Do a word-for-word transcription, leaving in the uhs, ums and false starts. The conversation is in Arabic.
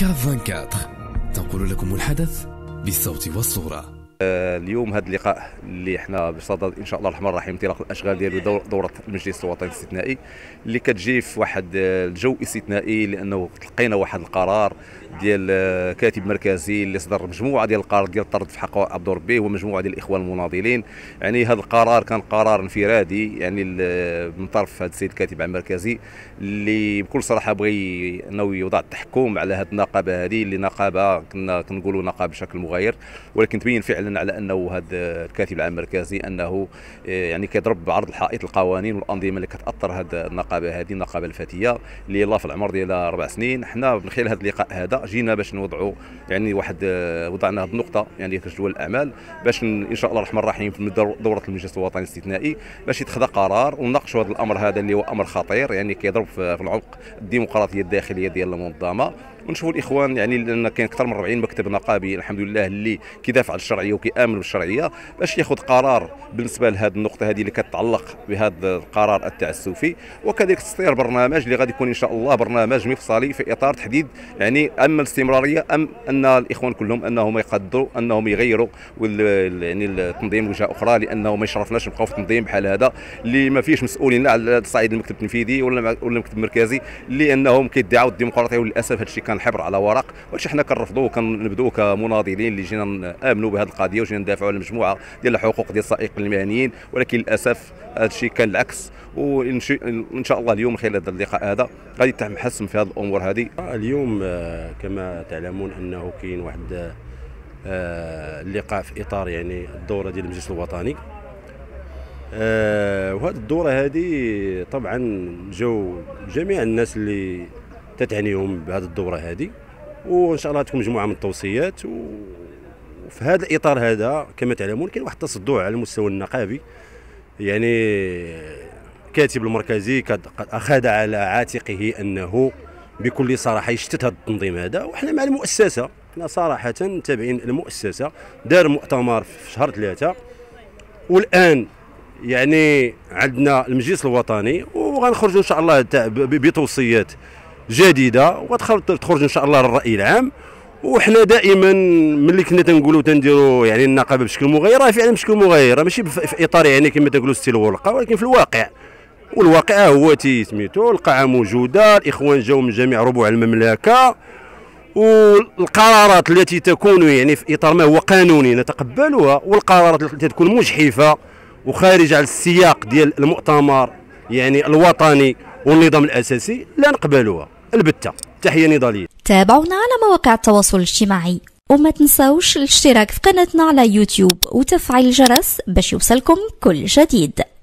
كاب أربعة وعشرين تنقل لكم الحدث بالصوت والصورة. اليوم هذا اللقاء اللي حنا بصدد ان شاء الله الرحمن الرحيم انطلاق الاشغال ديالو دوره المجلس الوطني الاستثنائي اللي كتجي في واحد الجو استثنائي، لانه تلقينا واحد القرار ديال كاتب مركزي اللي صدر مجموعه ديال القرار ديال الطرد في حق عبد ربي ومجموعه ديال الاخوان المناضلين. يعني هذا القرار كان قرار انفرادي يعني من طرف هذا السيد الكاتب المركزي اللي بكل صراحه بغي انه يوضع التحكم على هذه النقابه، هذه اللي نقابه كنا كنقولوا نقابه بشكل مغاير، ولكن تبين فعلا على انه هذا الكاتب العام المركزي انه يعني كيضرب بعرض الحائط القوانين والانظمه اللي كتاثر هذه النقابه، هذه النقابه الفتيه اللي يلاه في العمر ديالها اربع سنين. حنا من خلال هذا اللقاء هذا جينا باش نوضعوا يعني واحد وضعنا هذه النقطه يعني كجدول الاعمال باش ان شاء الله الرحمن الرحيم في دوره المجلس الوطني الاستثنائي باش يتخذ قرار ونناقشوا هذا الامر، هذا اللي هو امر خطير يعني كيضرب في العمق الديمقراطيه الداخليه ديال المنظمه. ونشوفوا الاخوان يعني لان كاين اكثر من أربعين مكتب نقابي الحمد لله اللي كيدافع على الشرعيه وكيامن بالشرعيه باش ياخذ قرار بالنسبه لهذه النقطه هذه اللي كتتعلق بهذا القرار التعسفي، وكذلك تصدير برنامج اللي غادي يكون ان شاء الله برنامج مفصلي في اطار تحديد يعني اما الاستمراريه ام ان الاخوان كلهم انهم يقدروا انهم يغيروا يعني التنظيم وجهه اخرى، لانه ما يشرفناش نبقاو في تنظيم بحال هذا اللي ما فيش مسؤولين لا على صعيد المكتب التنفيذي ولا ولا المكتب المركزي لانهم كيدعوا الديمقراطيه وللاسف هذا الشيء كنحبر على ورق. وهادشي حنا كنرفضوه وكنبداو كمناضلين اللي جينا نامنوا بهذه القضيه وجينا ندافعوا على مجموعه ديال الحقوق ديال السائق المهنيين، ولكن للاسف هادشي كان العكس. وان شاء الله اليوم خلال هذا اللقاء هذا غادي يتم حسم في هذه الامور هذه. اليوم كما تعلمون انه كاين واحد اللقاء في اطار يعني الدوره ديال المجلس الوطني، وهذه الدوره هذه طبعا جاو جميع الناس اللي تتعنيهم بهذه الدوره هذه، وان شاء الله تكون مجموعه من التوصيات. وفي هذا الاطار هذا كما تعلمون كاين واحد التصدع على المستوى النقابي، يعني كاتب المركزي قد اخذ على عاتقه انه بكل صراحه يشتت هذا التنظيم هذا. وحنا مع المؤسسه، حنا صراحه تابعين المؤسسه، دار مؤتمر في شهر ثلاثه والان يعني عندنا المجلس الوطني وغنخرجوا ان شاء الله بتوصيات جديده وتخرج ان شاء الله للراي العام. وحنا دائما ملي كنا تنقولوا تنديروا يعني النقابه بشكل مغاير راه فعلا بشكل مغاير، ماشي في اطار يعني كما تنقولوا ستيل ورقه، ولكن في الواقع والواقع هو تيسميتو القاعه موجوده، الاخوان جاوا من جميع ربوع المملكه، والقرارات التي تكون يعني في اطار ما هو قانوني نتقبلها، والقرارات التي تكون مجحفه وخارجه على السياق ديال المؤتمر يعني الوطني والنظام الاساسي لا نقبلوها البتة. تحيه نضاليه. تابعونا على مواقع التواصل الاجتماعي وما تنساوش الاشتراك في قناتنا على يوتيوب وتفعيل الجرس باش يوصلكم كل جديد.